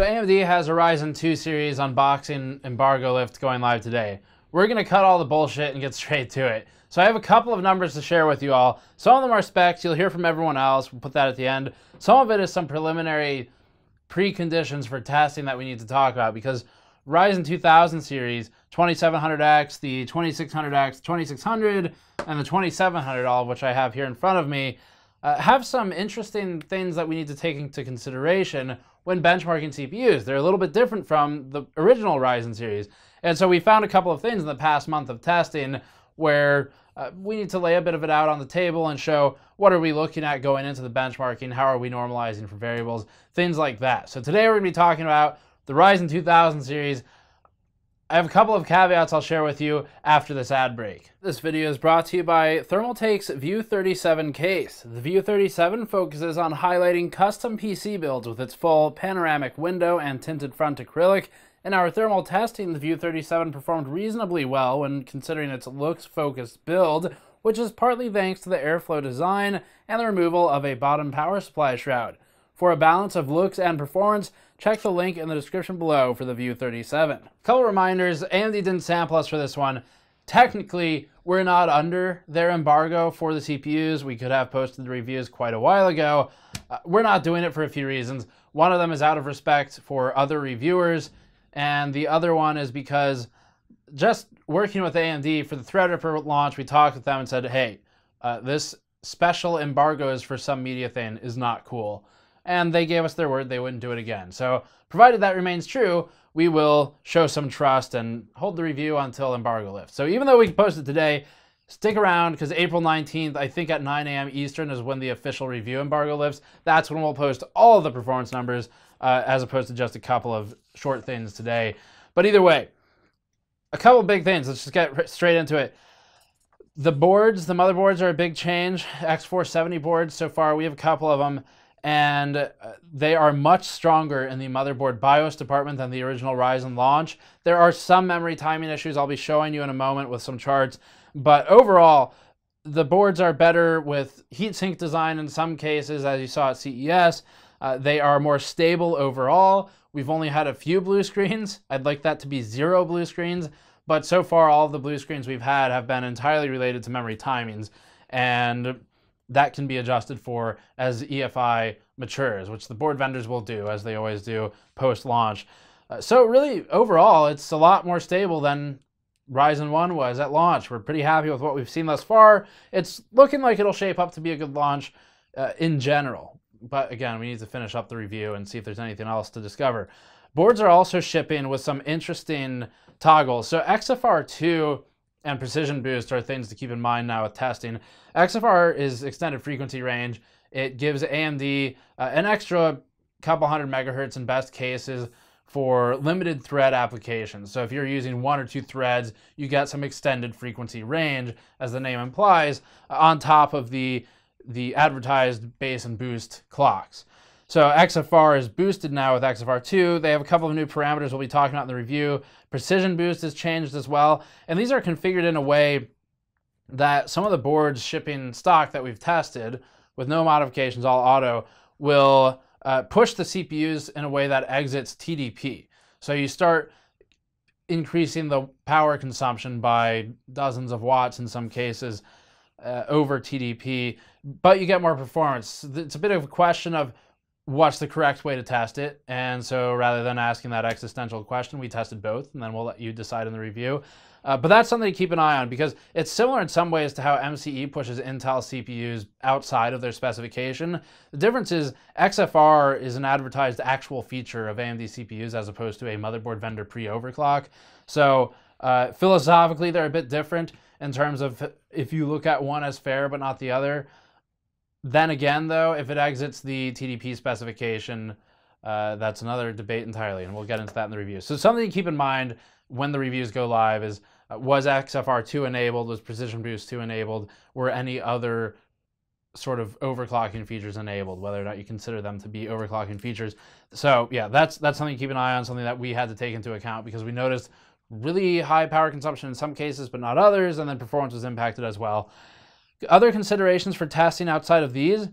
So AMD has a Ryzen 2 series unboxing embargo lift going live today. We're going to cut all the bullshit and get straight to it. So I have a couple of numbers to share with you all. Some of them are specs. You'll hear from everyone else. We'll put that at the end. Some of it is some preliminary preconditions for testing that we need to talk about, because Ryzen 2000 series, 2700X, the 2600X, 2600, and the 2700, all of which I have here in front of me, have some interesting things that we need to take into consideration when benchmarking CPUs. They're a little bit different from the original Ryzen series. And so we found a couple of things in the past month of testing where we need to lay a bit of it out on the table and show what are we looking at going into the benchmarking, how are we normalizing for variables, things like that. So today we're going to be talking about the Ryzen 2000 series. I have a couple of caveats I'll share with you after this ad break. This video is brought to you by Thermaltake's View 37 case. The View 37 focuses on highlighting custom PC builds with its full panoramic window and tinted front acrylic. In our thermal testing, the View 37 performed reasonably well when considering its looks-focused build, which is partly thanks to the airflow design and the removal of a bottom power supply shroud. For a balance of looks and performance, check the link in the description below for the View 37. Couple reminders, AMD didn't sample us for this one. Technically, we're not under their embargo for the CPUs. We could have posted the reviews quite a while ago. We're not doing it for a few reasons. One of them is out of respect for other reviewers, and the other one is because just working with AMD for the Threadripper launch, we talked with them and said, hey, this special embargo is for some media thing is not cool. And they gave us their word they wouldn't do it again. So provided that remains true, we will show some trust and hold the review until embargo lifts. So even though we post it today, stick around, because April 19th, I think at 9 a.m. Eastern is when the official review embargo lifts. That's when we'll post all of the performance numbers as opposed to just a couple of short things today. But either way, a couple big things. Let's just get straight into it. The boards, the motherboards are a big change. X470 boards so far, we have a couple of them. And they are much stronger in the motherboard BIOS department than the original Ryzen launch. There are some memory timing issues I'll be showing you in a moment with some charts, but overall, the boards are better with heatsink design in some cases, as you saw at CES. They are more stable overall. We've only had a few blue screens. I'd like that to be zero blue screens, but so far all of the blue screens we've had have been entirely related to memory timings, and that can be adjusted for as EFI matures, which the board vendors will do, as they always do post-launch. So really, overall, it's a lot more stable than Ryzen 1 was at launch. We're pretty happy with what we've seen thus far. It's looking like it'll shape up to be a good launch in general. But again, we need to finish up the review and see if there's anything else to discover. Boards are also shipping with some interesting toggles. So XFR2 and precision boost are things to keep in mind now with testing. XFR is extended frequency range. It gives AMD an extra couple hundred megahertz in best cases for limited thread applications. So if you're using one or two threads, you get some extended frequency range, as the name implies, on top of the advertised base and boost clocks. So XFR is boosted now with XFR2. They have a couple of new parameters we'll be talking about in the review. Precision boost is changed as well. And these are configured in a way that some of the boards shipping stock that we've tested with no modifications, all auto, will push the CPUs in a way that exits TDP. So you start increasing the power consumption by dozens of watts in some cases over TDP, but you get more performance. It's a bit of a question of what's the correct way to test it, and so rather than asking that existential question, we tested both, and then we'll let you decide in the review. But that's something to keep an eye on, because it's similar in some ways to how MCE pushes Intel CPUs outside of their specification. The difference is XFR is an advertised actual feature of AMD CPUs as opposed to a motherboard vendor pre-overclock. So philosophically, they're a bit different in terms of if you look at one as fair but not the other. Then again, though, if it exits the TDP specification, that's another debate entirely, and we'll get into that in the review. So something to keep in mind when the reviews go live is, was XFR2 enabled? Was Precision Boost 2 enabled? Were any other sort of overclocking features enabled, whether or not you consider them to be overclocking features? So yeah, that's something to keep an eye on, something that we had to take into account, because we noticed really high power consumption in some cases, but not others, and then performance was impacted as well. Other considerations for testing outside of these,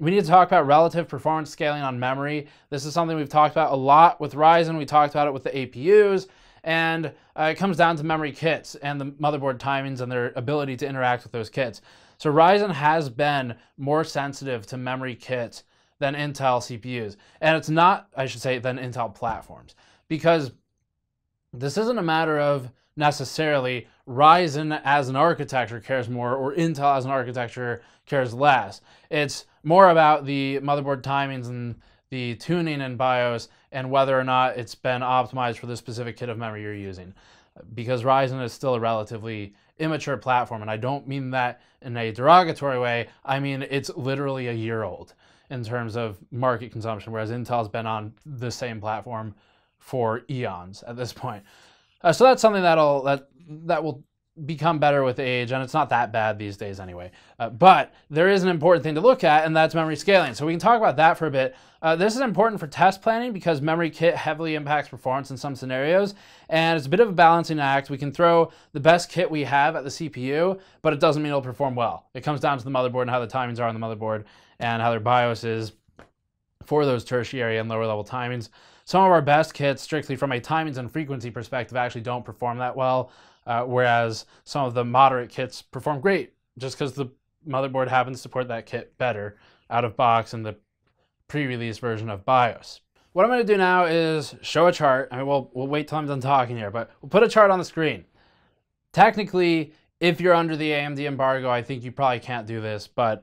We need to talk about relative performance scaling on memory. This is something we've talked about a lot with Ryzen. We talked about it with the APUs, and it comes down to memory kits and the motherboard timings and their ability to interact with those kits. So Ryzen has been more sensitive to memory kits than Intel CPUs. And it's not, I should say, than Intel platforms, because this isn't a matter of necessarily Ryzen as an architecture cares more or Intel as an architecture cares less. It's more about the motherboard timings and the tuning in BIOS and whether or not it's been optimized for the specific kit of memory you're using, because Ryzen is still a relatively immature platform. And I don't mean that in a derogatory way. I mean, it's literally a year old in terms of market consumption, whereas Intel's been on the same platform for eons at this point. So that's something that will become better with age, and it's not that bad these days anyway. But there is an important thing to look at, and that's memory scaling. So we can talk about that for a bit. This is important for test planning because memory kit heavily impacts performance in some scenarios, and it's a bit of a balancing act. We can throw the best kit we have at the CPU, but it doesn't mean it'll perform well. It comes down to the motherboard and how the timings are on the motherboard and how their BIOS is for those tertiary and lower level timings. Some of our best kits, strictly from a timings and frequency perspective, actually don't perform that well. Whereas some of the moderate kits perform great, just because the motherboard happens to support that kit better out of box in the pre-release version of BIOS. What I'm going to do now is show a chart. I mean, we'll wait till I'm done talking here, but we'll put a chart on the screen. Technically, if you're under the AMD embargo, I think you probably can't do this, but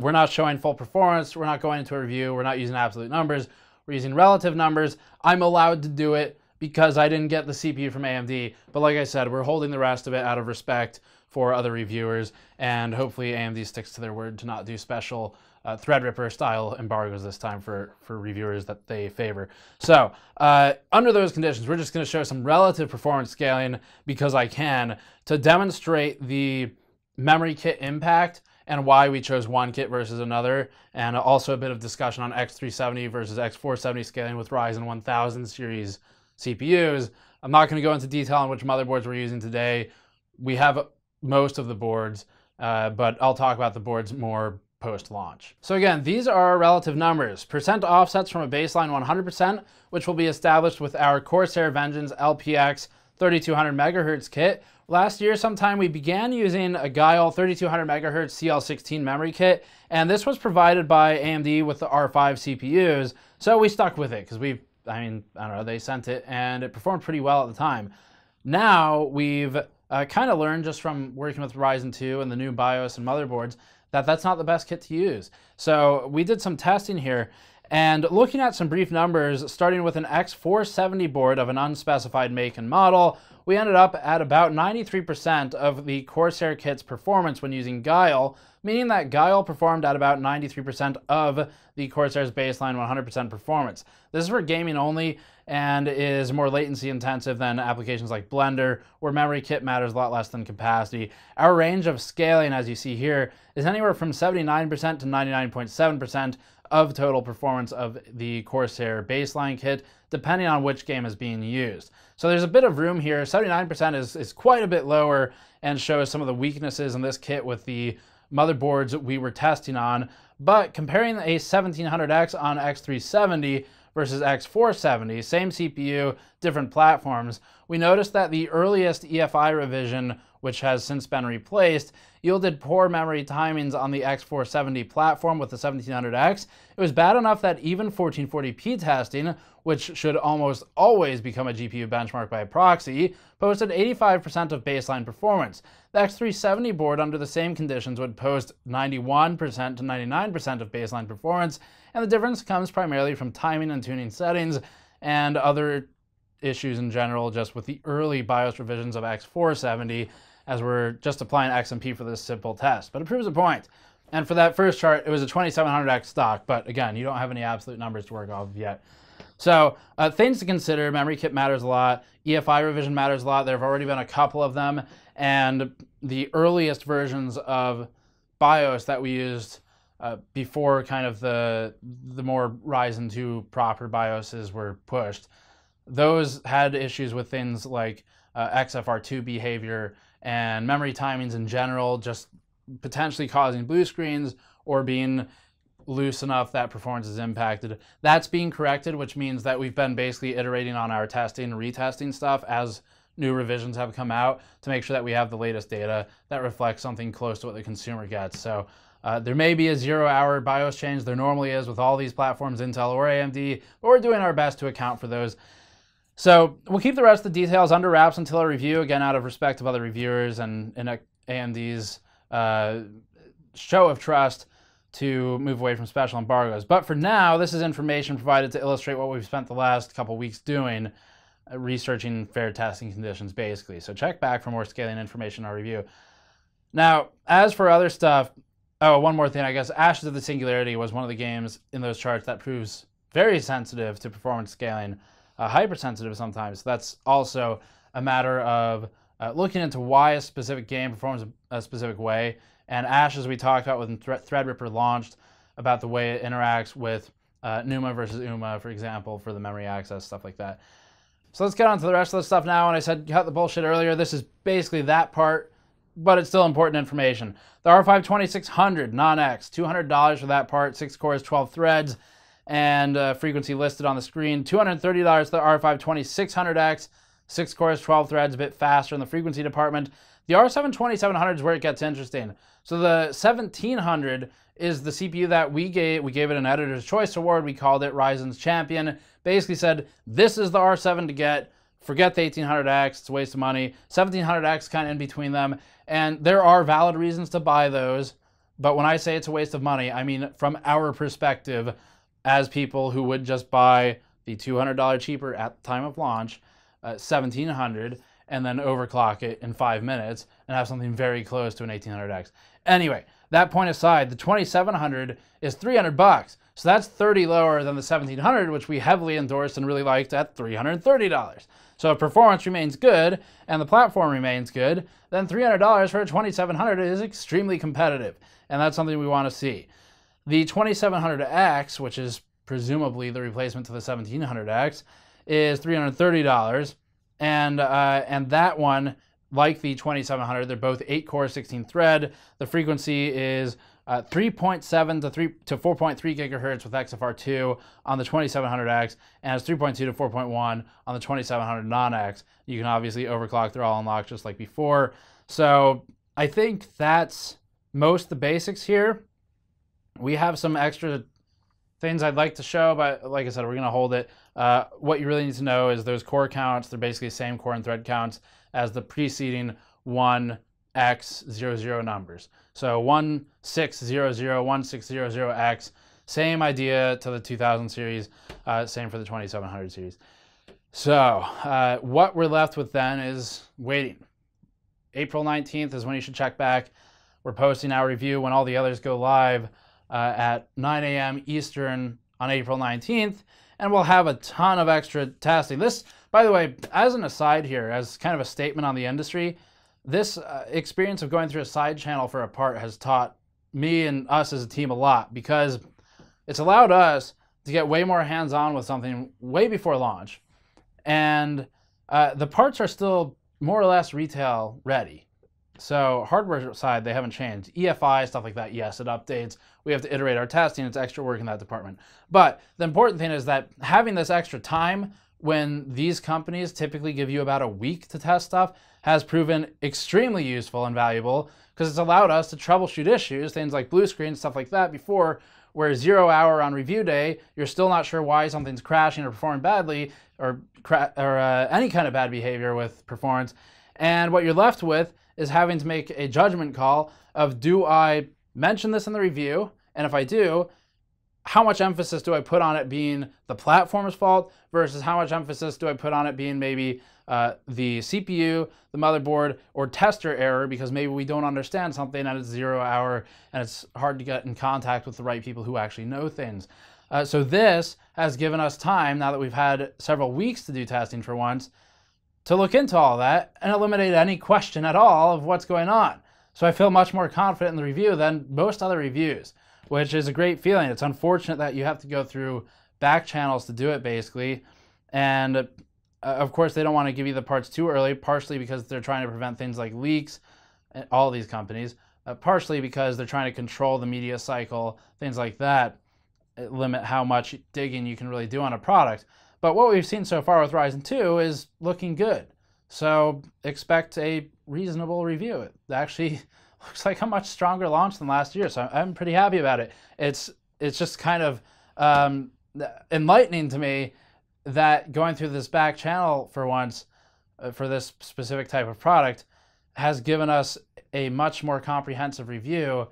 we're not showing full performance. We're not going into a review. We're not using absolute numbers. We're using relative numbers. I'm allowed to do it because I didn't get the CPU from AMD. But like I said, we're holding the rest of it out of respect for other reviewers, and hopefully AMD sticks to their word to not do special Threadripper style embargoes this time for reviewers that they favor. So under those conditions, we're just gonna show some relative performance scaling because I can, to demonstrate the memory kit impact and why we chose one kit versus another, and also a bit of discussion on X370 versus X470 scaling with Ryzen 1000 series CPUs. I'm not going to go into detail on which motherboards we're using today. We have most of the boards, but I'll talk about the boards more post-launch. So again, these are our relative numbers. Percent offsets from a baseline 100%, which will be established with our Corsair Vengeance LPX 3200 megahertz kit. Last year sometime, we began using a Geil 3200 megahertz CL16 memory kit, and this was provided by AMD with the R5 CPUs, so we stuck with it because we, I mean, I don't know, they sent it and it performed pretty well at the time. Now we've kind of learned just from working with Ryzen 2 and the new BIOS and motherboards that that's not the best kit to use. So we did some testing here and looking at some brief numbers, starting with an X470 board of an unspecified make and model, we ended up at about 93% of the Corsair kit's performance when using Geil, meaning that Geil performed at about 93% of the Corsair's baseline 100% performance. This is for gaming only and is more latency intensive than applications like Blender, where memory kit matters a lot less than capacity. Our range of scaling, as you see here, is anywhere from 79% to 99.7% of total performance of the Corsair baseline kit, depending on which game is being used. So there's a bit of room here. 79% is quite a bit lower and shows some of the weaknesses in this kit with the motherboards we were testing on, but comparing a 1700X on X370 versus X470, same CPU, different platforms, we noticed that the earliest EFI revision, which has since been replaced, yielded poor memory timings on the X470 platform with the 1700X. It was bad enough that even 1440p testing, which should almost always become a GPU benchmark by proxy, posted 85% of baseline performance. The X370 board under the same conditions would post 91% to 99% of baseline performance, and the difference comes primarily from timing and tuning settings and other issues in general just with the early BIOS revisions of X470, as we're just applying XMP for this simple test, but it proves a point. And for that first chart, it was a 2700X stock, but again, you don't have any absolute numbers to work off of yet. So things to consider: memory kit matters a lot, EFI revision matters a lot, there have already been a couple of them, and the earliest versions of BIOS that we used before kind of the more Ryzen 2 proper BIOSes were pushed, those had issues with things like XFR2 behavior and memory timings in general, just potentially causing blue screens or being loose enough that performance is impacted. That's being corrected, which means that we've been basically iterating on our testing and retesting stuff as new revisions have come out to make sure that we have the latest data that reflects something close to what the consumer gets. So there may be a 0-hour BIOS change. There normally is with all these platforms, Intel or AMD, but we're doing our best to account for those. So we'll keep the rest of the details under wraps until our review, again, out of respect of other reviewers and AMD's show of trust to move away from special embargoes. But for now, this is information provided to illustrate what we've spent the last couple weeks doing, researching fair testing conditions, basically. So check back for more scaling information in our review. Now, as for other stuff, oh, one more thing, I guess. Ashes of the Singularity was one of the games in those charts that proves very sensitive to performance scaling, hypersensitive sometimes. That's also a matter of looking into why a specific game performs a specific way. And Ashes, we talked about when Threadripper launched, about the way it interacts with NUMA versus UMA, for example, for the memory access, stuff like that. So let's get on to the rest of the stuff now. And I said cut the bullshit earlier. This is basically that part, but it's still important information. The R5 2600 non-X, $200 for that part, 6 cores, 12 threads, and frequency listed on the screen. $230 for the R5 2600X, 6 cores, 12 threads, a bit faster in the frequency department. The R7 2700 is where it gets interesting. So the 1700 is the CPU that we gave it an Editor's Choice Award. We called it Ryzen's Champion. Basically said, this is the R7 to get. Forget the 1800X, it's a waste of money. 1700X kind of in between them. And there are valid reasons to buy those. But when I say it's a waste of money, I mean from our perspective as people who would just buy the $200 cheaper at the time of launch, 1700, and then overclock it in 5 minutes and have something very close to an 1800X. Anyway, that point aside, the 2700 is $300. So that's 30 lower than the 1700, which we heavily endorsed and really liked at $330. So if performance remains good and the platform remains good, then $300 for a 2700 is extremely competitive. And that's something we want to see. The 2700X, which is presumably the replacement to the 1700X, is $330. And that one, like the 2700, they're both 8-core, 16-thread. The frequency is 3.7 to 4.3 gigahertz with XFR2 on the 2700X, and it's 3.2 to 4.1 on the 2700 non-X. You can obviously overclock, they're all unlocked just like before. So I think that's most the basics here. We have some extra things I'd like to show, but like I said, we're going to hold it. What you really need to know is those core counts. They're basically the same core and thread counts as the preceding 1X00 numbers. So 1600, 1600X, same idea to the 2000 series, same for the 2700 series. So what we're left with then is waiting. April 19th is when you should check back. We're posting our review when all the others go live at 9 a.m. Eastern on April 19th. And we'll have a ton of extra testing. This, by the way, as an aside here, as kind of a statement on the industry, this experience of going through a side channel for a part has taught me and us as a team a lot, because it's allowed us to get way more hands-on with something way before launch. And the parts are still more or less retail ready. So hardware side, they haven't changed. EFI, stuff like that, yes, it updates. We have to iterate our testing. It's extra work in that department. But the important thing is that having this extra time when these companies typically give you about a week to test stuff has proven extremely useful and valuable, because it's allowed us to troubleshoot issues, things like blue screen, stuff like that before, where 0 hour on review day, you're still not sure why something's crashing or performing badly or any kind of bad behavior with performance. And what you're left with is having to make a judgment call of, do I mention this in the review? And if I do, how much emphasis do I put on it being the platform's fault versus how much emphasis do I put on it being maybe the CPU, the motherboard, or tester error, because maybe we don't understand something and it's 0 hour and it's hard to get in contact with the right people who actually know things. So this has given us time, now that we've had several weeks to do testing for once, to look into all that and eliminate any question at all of what's going on. So I feel much more confident in the review than most other reviews, which is a great feeling. It's unfortunate that you have to go through back channels to do it, basically. And of course, they don't want to give you the parts too early, partially because they're trying to prevent things like leaks at all these companies, partially because they're trying to control the media cycle, things like that. limit how much digging you can really do on a product. But what we've seen so far with Ryzen 2 is looking good. So expect a reasonable review. It actually looks like a much stronger launch than last year, so I'm pretty happy about it. It's just kind of enlightening to me that going through this back channel for once, for this specific type of product, has given us a much more comprehensive review,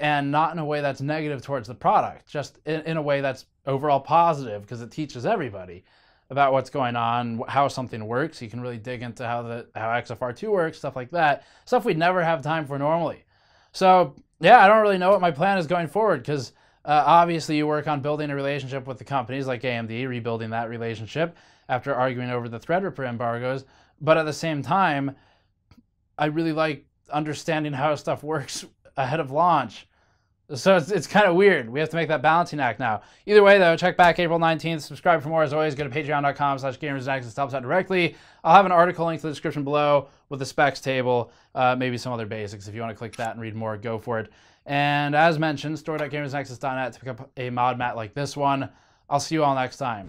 and not in a way that's negative towards the product, just in a way that's overall positive, because it teaches everybody about what's going on, how something works. You can really dig into how XFR2 works, stuff like that, stuff we'd never have time for normally. So yeah, I don't really know what my plan is going forward, because obviously you work on building a relationship with the companies like AMD, rebuilding that relationship after arguing over the Threadripper embargoes. But at the same time, I really like understanding how stuff works ahead of launch. So it's kind of weird. We have to make that balancing act now. Either way, though, check back April 19th. Subscribe for more. As always, go to patreon.com/GamersNexus. Helps out directly. I'll have an article linked to the description below with the specs table, maybe some other basics. If you want to click that and read more, go for it. And as mentioned, store.gamersnexus.net to pick up a mod mat like this one. I'll see you all next time.